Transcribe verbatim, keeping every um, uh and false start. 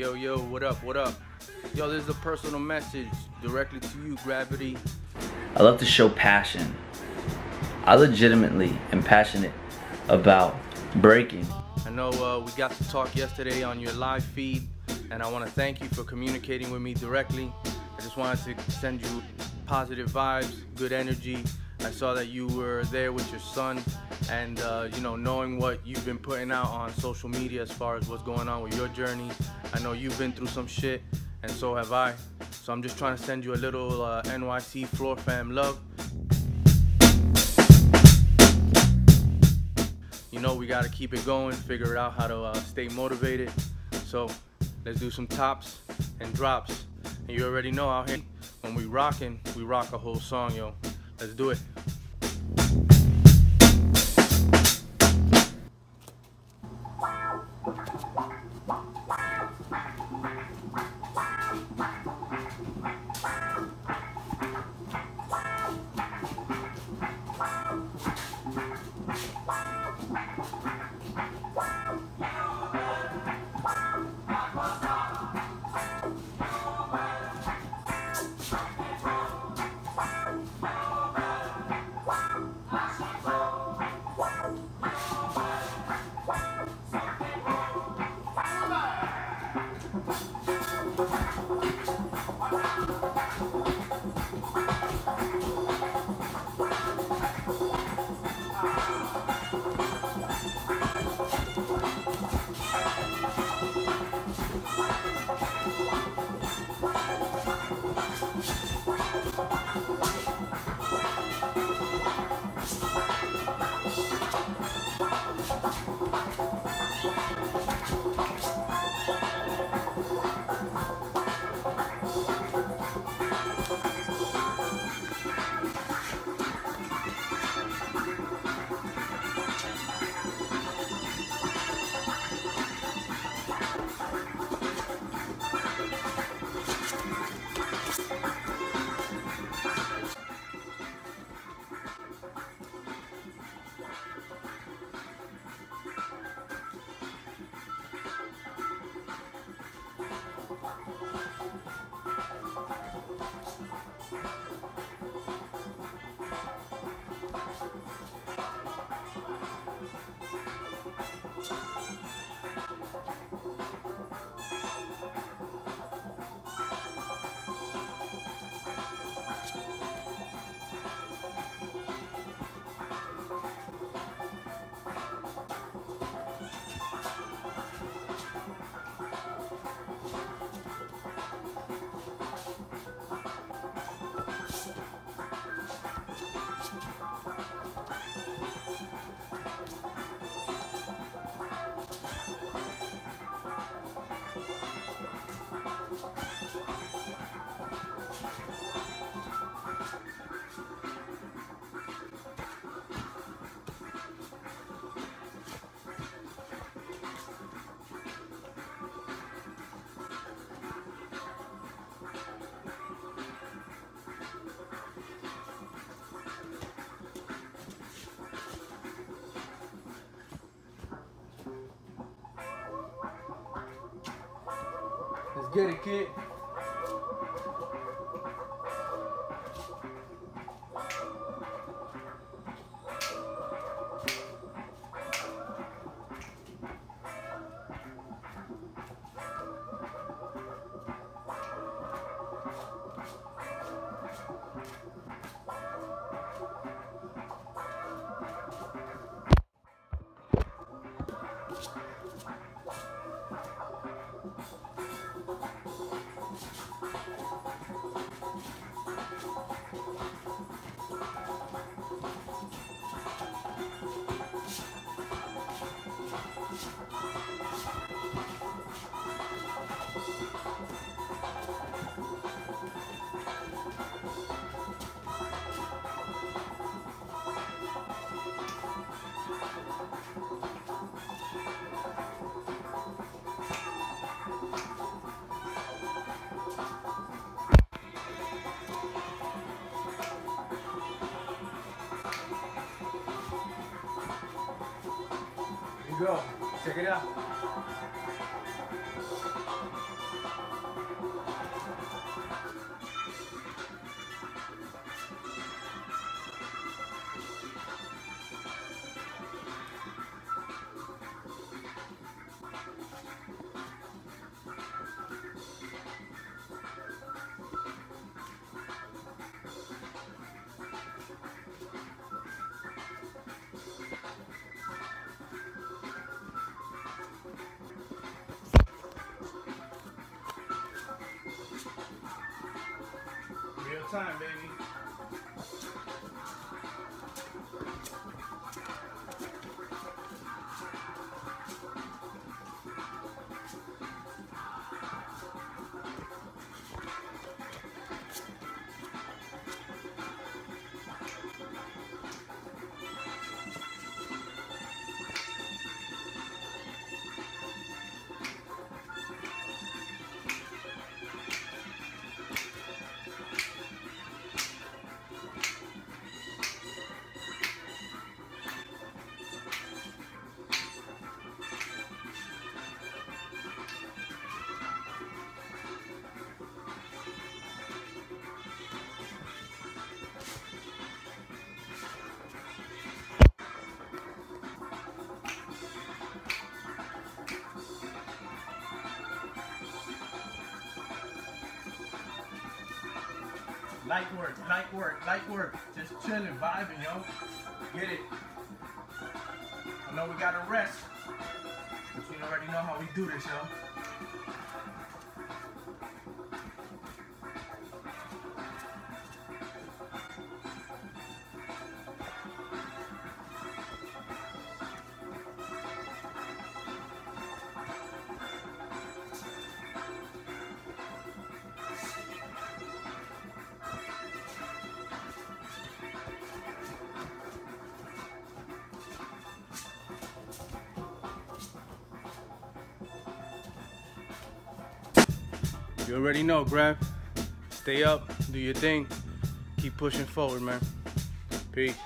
Yo, yo, what up, what up? Yo, this is a personal message directly to you, Gravity. I love to show passion. I legitimately am passionate about breaking. I know uh, we got to talk yesterday on your live feed, and I want to thank you for communicating with me directly. I just wanted to send you positive vibes, good energy. I saw that you were there with your son, and uh, you know, knowing what you've been putting out on social media as far as what's going on with your journey. I know you've been through some shit, and so have I. So I'm just trying to send you a little uh, N Y C Floor Fam love. You know, we gotta keep it going, figure out how to uh, stay motivated. So let's do some tops and drops. And you already know out here, when we rockin', we rock a whole song, yo. Let's do it. Get it, kid. Go. Check it out. time, baby. Light work, light work, light work. Just chilling, vibing, yo. Get it. I know we gotta rest, but you already know how we do this, yo. You already know, Grav. Stay up, do your thing, keep pushing forward, man. Peace.